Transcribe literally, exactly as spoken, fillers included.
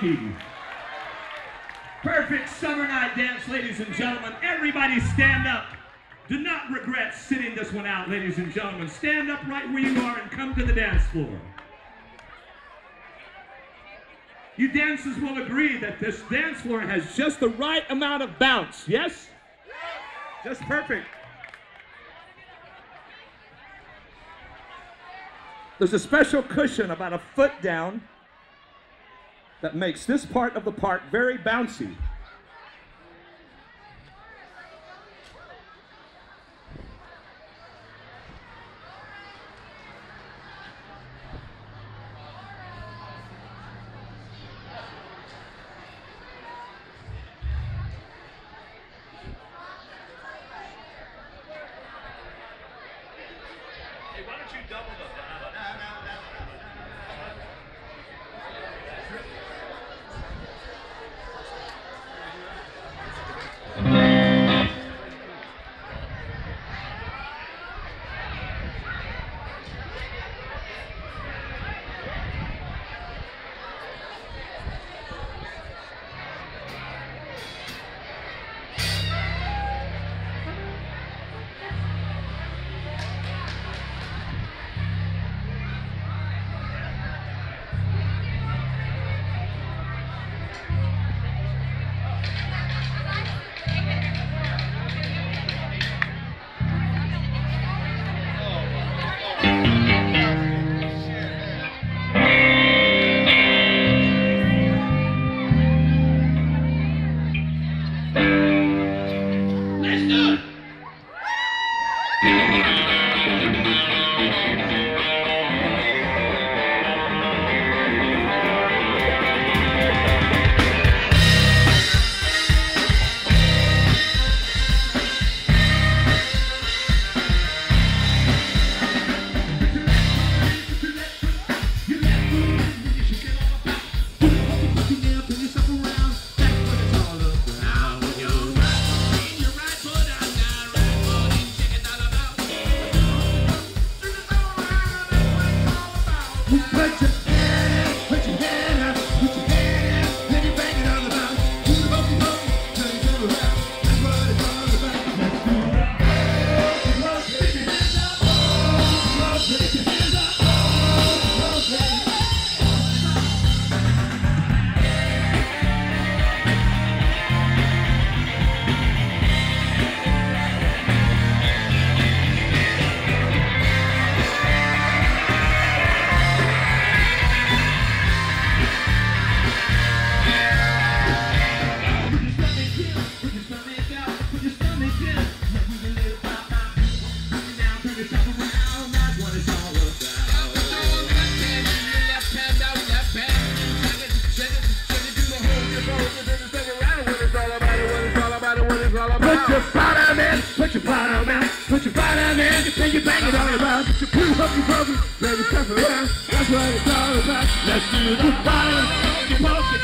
Keaton. Perfect summer night dance, ladies and gentlemen. Everybody stand up. Do not regret sitting this one out, ladies and gentlemen. Stand up right where you are and come to the dance floor. You dancers will agree that this dance floor has just the right amount of bounce, yes? Yes. Just perfect. There's a special cushion about a foot down that makes this part of the park very bouncy. That's what it's all about. Let's do the fire.